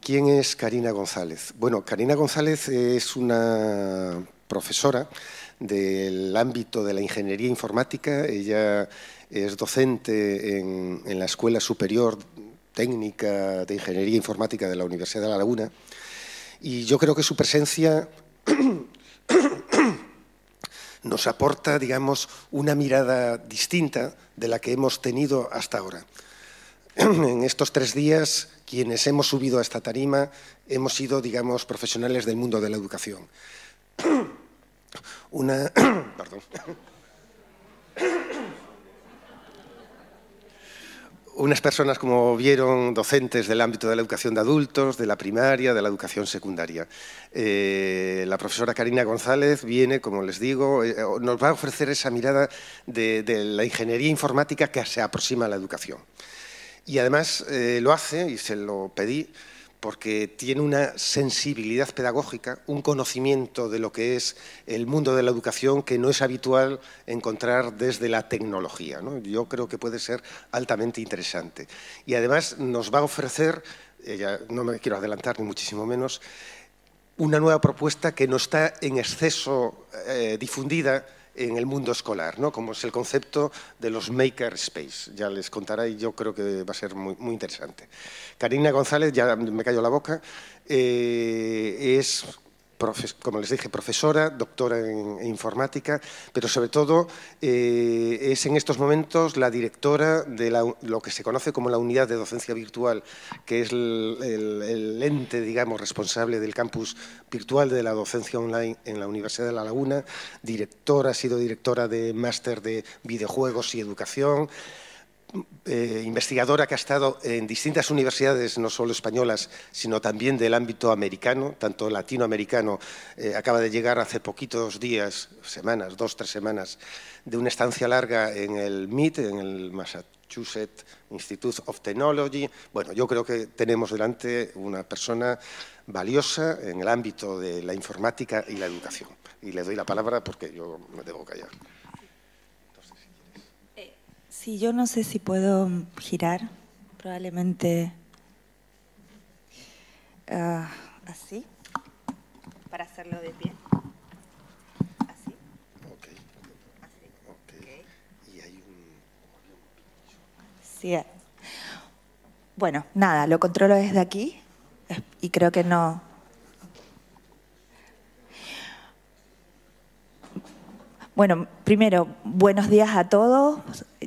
¿Quién es Carina González? Bueno, Carina González es una profesora del ámbito de la ingeniería informática. Ella es docente en la Escuela Superior Técnica de Ingeniería Informática de la Universidad de La Laguna. Y yo creo que su presencia nos aporta, digamos, una mirada distinta de la que hemos tenido hasta ahora. En estos 3 días, quienes hemos subido a esta tarima, hemos sido, digamos, profesionales del mundo de la educación. Unas personas, como vieron, docentes del ámbito de la educación de adultos, de la primaria, de la educación secundaria. La profesora Carina González viene, como les digo, nos va a ofrecer esa mirada de la ingeniería informática que se aproxima a la educación. Y además lo hace, y se lo pedí, porque tiene una sensibilidad pedagógica, un conocimiento de lo que es el mundo de la educación que no es habitual encontrar desde la tecnología, ¿no? Yo creo que puede ser altamente interesante. Y además nos va a ofrecer, no me quiero adelantar ni muchísimo menos, una nueva propuesta que no está en exceso difundida en el mundo escolar, ¿no? Como es el concepto de los makerspaces. Ya les contará y yo creo que va a ser muy, muy interesante. Carina González, ya me cayó la boca, es, como les dije, profesora, doctora en informática, pero sobre todo es en estos momentos la directora de lo que se conoce como la unidad de docencia virtual, que es el ente, digamos, responsable del campus virtual de la docencia online en la Universidad de La Laguna, ha sido directora de máster de videojuegos y educación, investigadora que ha estado en distintas universidades, no solo españolas, sino también del ámbito americano, tanto latinoamericano. Acaba de llegar hace poquitos días, semanas, 2 o 3 semanas, de una estancia larga en el MIT, en el Massachusetts Institute of Technology. Bueno, yo creo que tenemos delante una persona valiosa en el ámbito de la informática y la educación. Y le doy la palabra porque yo me debo callar. Sí, yo no sé si puedo girar, probablemente así, para hacerlo de pie. Así. Ok. Así. Okay. Y hay un... Sí. Bueno, nada, lo controlo desde aquí y creo que no... Bueno, primero, buenos días a todos.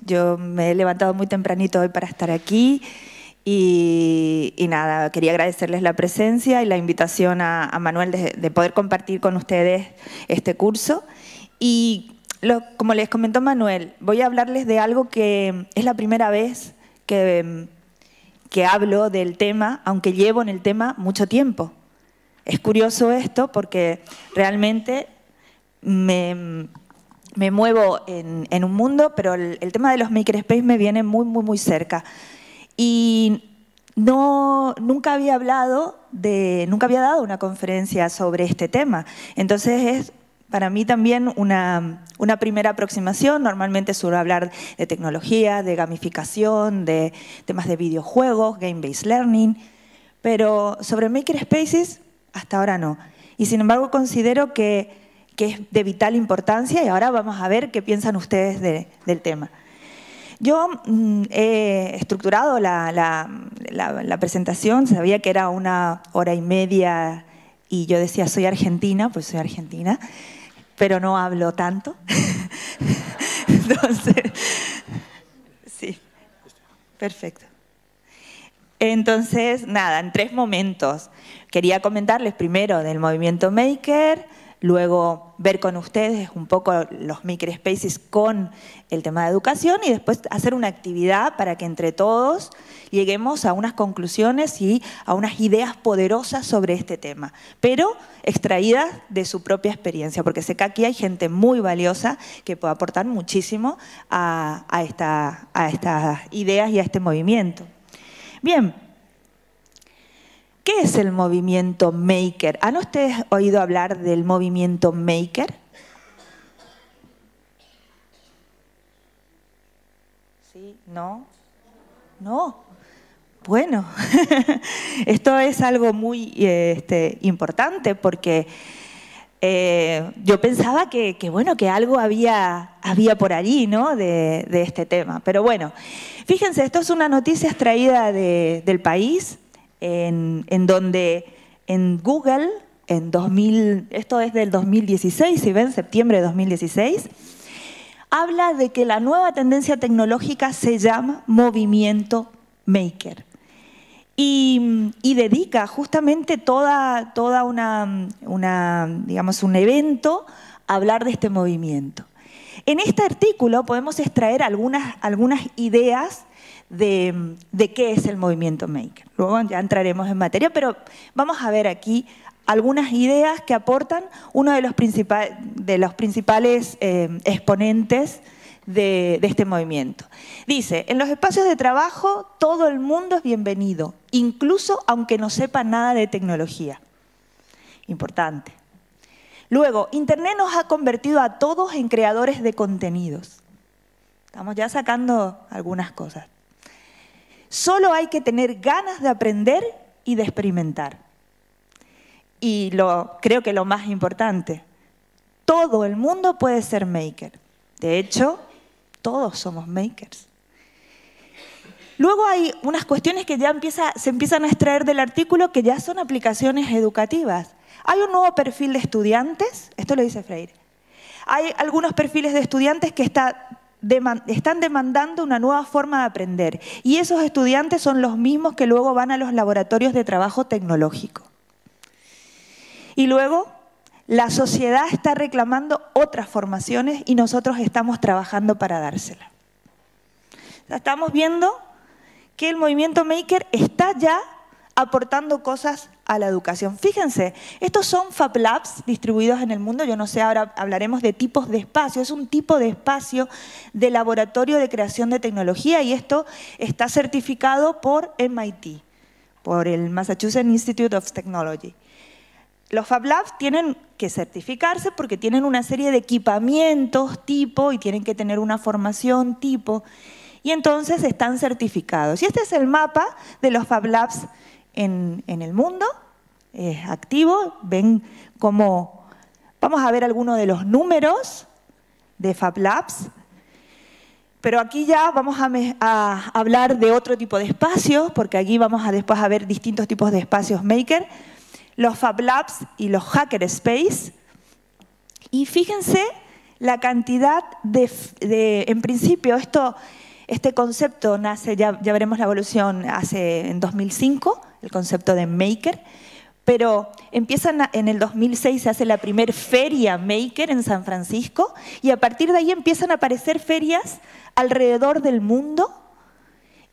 Yo me he levantado muy tempranito hoy para estar aquí y nada, quería agradecerles la presencia y la invitación a Manuel de poder compartir con ustedes este curso. Y como les comentó Manuel, voy a hablarles de algo que es la primera vez que hablo del tema, aunque llevo en el tema mucho tiempo. Es curioso esto porque realmente me muevo en un mundo, pero el tema de los makerspaces me viene muy, muy, muy cerca. Y nunca había dado una conferencia sobre este tema. Entonces es para mí también una primera aproximación. Normalmente suelo hablar de tecnología, de gamificación, de temas de videojuegos, game-based learning, pero sobre makerspaces hasta ahora no. Y sin embargo considero que es de vital importancia y ahora vamos a ver qué piensan ustedes del tema. Yo he estructurado la presentación, sabía que era 1 hora y media y yo decía soy argentina, pues soy argentina, pero no hablo tanto. Entonces, sí, perfecto. Entonces, nada, en 3 momentos. Quería comentarles primero del movimiento Maker, luego ver con ustedes un poco los makerspaces con el tema de educación y después hacer una actividad para que entre todos lleguemos a unas conclusiones y a unas ideas poderosas sobre este tema, pero extraídas de su propia experiencia, porque sé que aquí hay gente muy valiosa que puede aportar muchísimo a estas ideas y a este movimiento. Bien. ¿Qué es el movimiento Maker? ¿Han ustedes oído hablar del movimiento Maker? ¿Sí? ¿No? ¿No? Bueno, esto es algo muy importante porque yo pensaba que algo había por allí, ¿no?, de este tema. Pero bueno, fíjense, esto es una noticia extraída del país, en donde en Google, esto es del 2016, si ven, septiembre de 2016, habla de que la nueva tendencia tecnológica se llama movimiento Maker. Y dedica justamente toda un evento a hablar de este movimiento. En este artículo podemos extraer algunas ideas de qué es el movimiento Maker. Luego ya entraremos en materia, pero vamos a ver aquí algunas ideas que aportan uno de los principales exponentes de este movimiento. Dice, en los espacios de trabajo todo el mundo es bienvenido, incluso aunque no sepa nada de tecnología. Importante. Luego, Internet nos ha convertido a todos en creadores de contenidos. Estamos ya sacando algunas cosas. Solo hay que tener ganas de aprender y de experimentar. Y creo que lo más importante, todo el mundo puede ser maker. De hecho, todos somos makers. Luego hay unas cuestiones que ya se empiezan a extraer del artículo que ya son aplicaciones educativas. Hay un nuevo perfil de estudiantes, esto lo dice Freire. Hay algunos perfiles de estudiantes que están demandando una nueva forma de aprender. Y esos estudiantes son los mismos que luego van a los laboratorios de trabajo tecnológico. Y luego, la sociedad está reclamando otras formaciones y nosotros estamos trabajando para dársela. Estamos viendo que el movimiento Maker está ya aportando cosas a la educación. Fíjense, estos son Fab Labs distribuidos en el mundo. Yo no sé, ahora hablaremos de tipos de espacio. Es un tipo de espacio de laboratorio de creación de tecnología y esto está certificado por MIT, por el Massachusetts Institute of Technology. Los Fab Labs tienen que certificarse porque tienen una serie de equipamientos tipo y tienen que tener una formación tipo y entonces están certificados. Y este es el mapa de los Fab Labs en el mundo, es activo. Ven cómo, vamos a ver algunos de los números de Fab Labs. Pero aquí ya vamos a hablar de otro tipo de espacios porque aquí vamos a después a ver distintos tipos de espacios maker. Los Fab Labs y los makerspaces. Y fíjense la cantidad en principio, este concepto nace, ya veremos la evolución, en 2005, el concepto de maker, pero en el 2006 se hace la primera feria maker en San Francisco y a partir de ahí empiezan a aparecer ferias alrededor del mundo.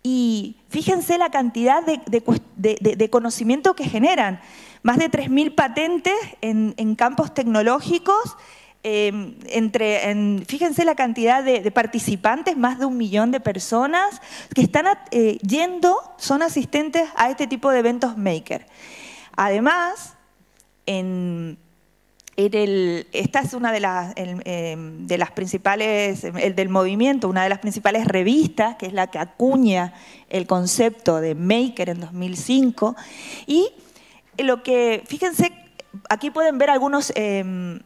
Y fíjense la cantidad de conocimiento que generan. Más de 3.000 patentes en campos tecnológicos. Fíjense la cantidad de participantes, más de 1 millón de personas que están son asistentes a este tipo de eventos maker. Además, esta es una de las principales, el del movimiento, una de las principales revistas, que es la que acuña el concepto de Maker en 2005. Y fíjense, aquí pueden ver algunos, a ver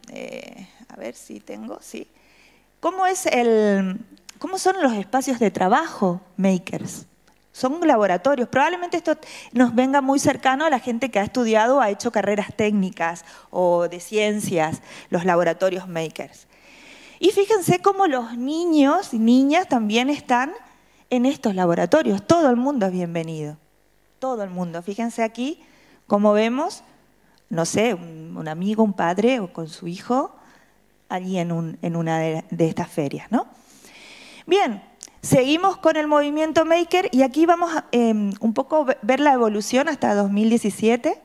si tengo, sí. ¿Cómo son los espacios de trabajo makers? Son laboratorios. Probablemente esto nos venga muy cercano a la gente que ha estudiado, ha hecho carreras técnicas o de ciencias, los laboratorios makers. Y fíjense cómo los niños y niñas también están en estos laboratorios. Todo el mundo es bienvenido. Todo el mundo. Fíjense aquí cómo vemos, no sé, un amigo, un padre o con su hijo allí en una de estas ferias, ¿no? Bien. Seguimos con el movimiento Maker y aquí vamos a un poco ver la evolución hasta 2017.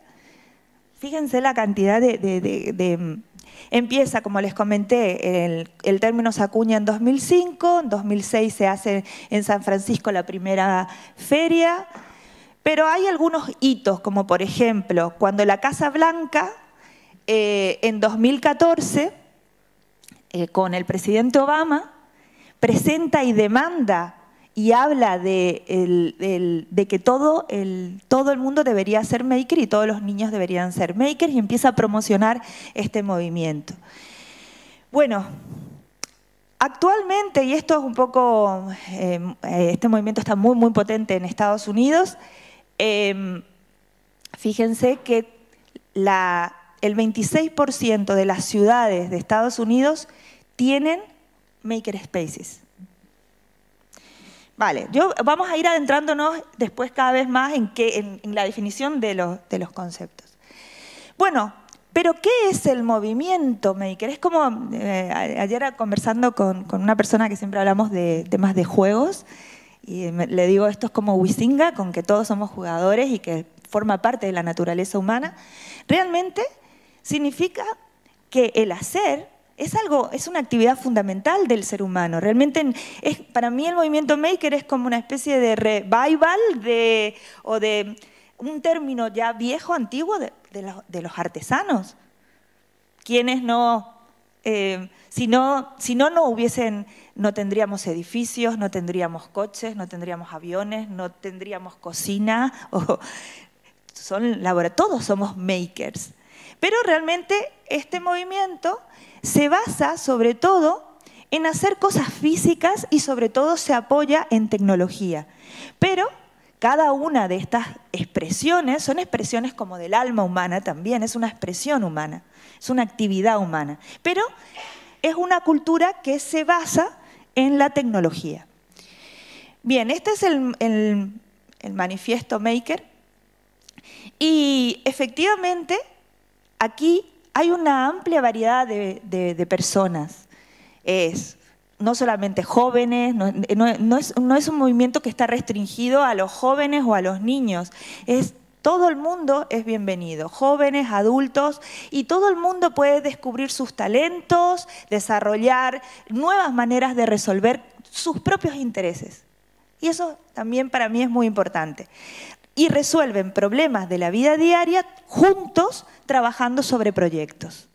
Fíjense la cantidad Empieza, como les comenté, el término se acuña en 2005, en 2006 se hace en San Francisco la primera feria, pero hay algunos hitos, como por ejemplo, cuando la Casa Blanca, en 2014, con el presidente Obama, presenta y demanda y habla de que todo el mundo debería ser maker y todos los niños deberían ser makers y empieza a promocionar este movimiento. Bueno, actualmente, y esto es un poco, este movimiento está muy, muy potente en Estados Unidos, fíjense que el 26% de las ciudades de Estados Unidos tienen makerspaces. Vale, vamos a ir adentrándonos después cada vez más en la definición de los conceptos. Bueno, pero ¿qué es el movimiento maker? Es como, ayer conversando con una persona que siempre hablamos de temas de juegos, y le digo, esto es como Huizinga, con que todos somos jugadores y que forma parte de la naturaleza humana. Realmente significa que el hacer es una actividad fundamental del ser humano. Realmente, para mí el movimiento maker es como una especie de revival o de un término ya viejo, antiguo, de los artesanos. Quienes no, no tendríamos edificios, no tendríamos coches, no tendríamos aviones, no tendríamos cocina. Todos somos makers. Pero realmente este movimiento se basa sobre todo en hacer cosas físicas y sobre todo se apoya en tecnología. Pero cada una de estas expresiones son expresiones como del alma humana también, es una expresión humana, es una actividad humana. Pero es una cultura que se basa en la tecnología. Bien, este es el manifiesto Maker y efectivamente aquí hay una amplia variedad de personas. No solamente jóvenes, no es un movimiento que está restringido a los jóvenes o a los niños. Todo el mundo es bienvenido, jóvenes, adultos, y todo el mundo puede descubrir sus talentos, desarrollar nuevas maneras de resolver sus propios intereses. Y eso también para mí es muy importante. Y resuelven problemas de la vida diaria juntos trabajando sobre proyectos.